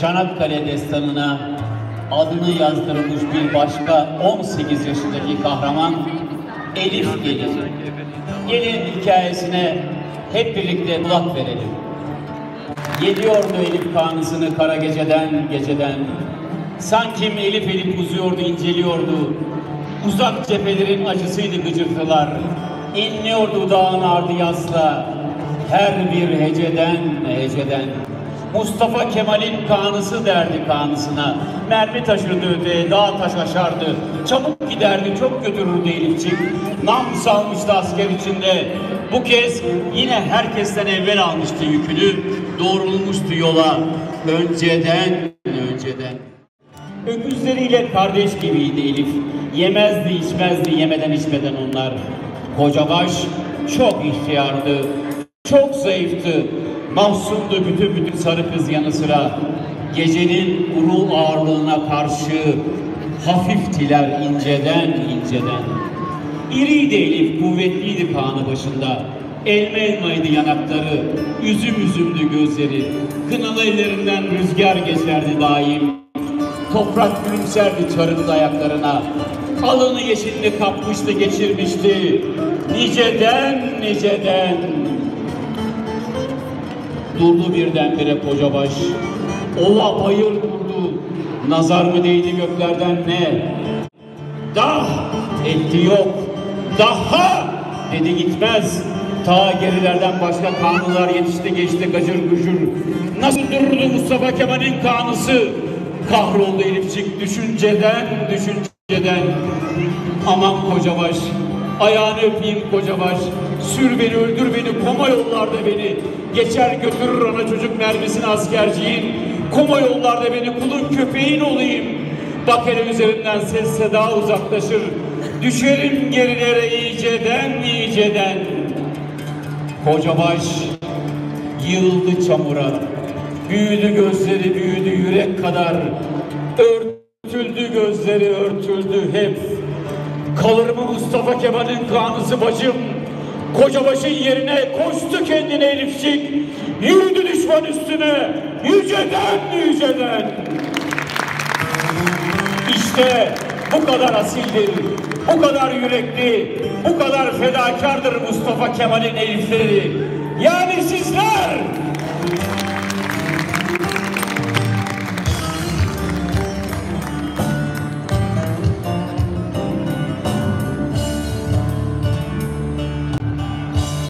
Çanakkale Destanı'na adını yazdırmış bir başka 18 yaşındaki kahraman Elif Gelin. Gelin hikayesine hep birlikte kulak verelim. Geliyordu Elif kanısını kara geceden. Sanki elif elif uzuyordu, inceliyordu. Uzak cephelerin acısıydı gıcırtılar. İnliyordu dağın ardı yasla. Her bir heceden. Mustafa Kemal'in kanısı derdi kanısına. Mermi taşırdı öteye, dağ taş aşardı. Çabuk giderdi, çok götürürdü Elifçik. Nam salmıştı asker içinde. Bu kez yine herkesten evvel almıştı yükünü. Doğrulmuştu yola önceden. Öküzleriyle kardeş gibiydi Elif. Yemezdi, içmezdi, yemeden onlar. Kocabaş çok ihtiyardı, çok zayıftı. Mahsumdu bütün sarı kız yanı sıra. Gecenin uru ağırlığına karşı hafiftiler inceden. İriydi Elif, kuvvetliydi kanı başında. Elmaydı yanakları, üzümdü gözleri. Kınalı ellerinden rüzgar geçerdi daim. Toprak gülümserdi çarıklı ayaklarına. Alını yeşilini kapmıştı, geçirmişti. Niceden. Durdu birdenbire Kocabaş. Ova bayır durdu. Nazar mı değdi göklerden ne? Dah etti yok. Daha dedi gitmez. Ta gerilerden başka kanılar yetişti geçti gacır gücür. Nasıl dururdu Mustafa Kemal'in kanısı? Kahroldu Elifçik düşünceden. Aman Kocabaş, ayağını öpeyim Kocabaş. Sür beni, öldür beni, koma yollarda beni. Geçer götürür ana çocuk mermisini askerciğin. Koma yollarda beni, kulun köpeğin olayım. Bak hele üzerinden ses seda uzaklaşır. Düşerim gerilere iyiceden. Kocabaş yığıldı çamura. Büyüdü gözleri, büyüdü yürek kadar. Örtüldü gözleri, örtüldü hep. Kalır mı Mustafa Kemal'in kanısı başım? Kocabaş'ın yerine koştu kendine Elifçik. Yürüdü düşman üstüne. Yüceden. İşte bu kadar asildir, bu kadar yürekli, bu kadar fedakardır Mustafa Kemal'in Elifleri. Yani sizler...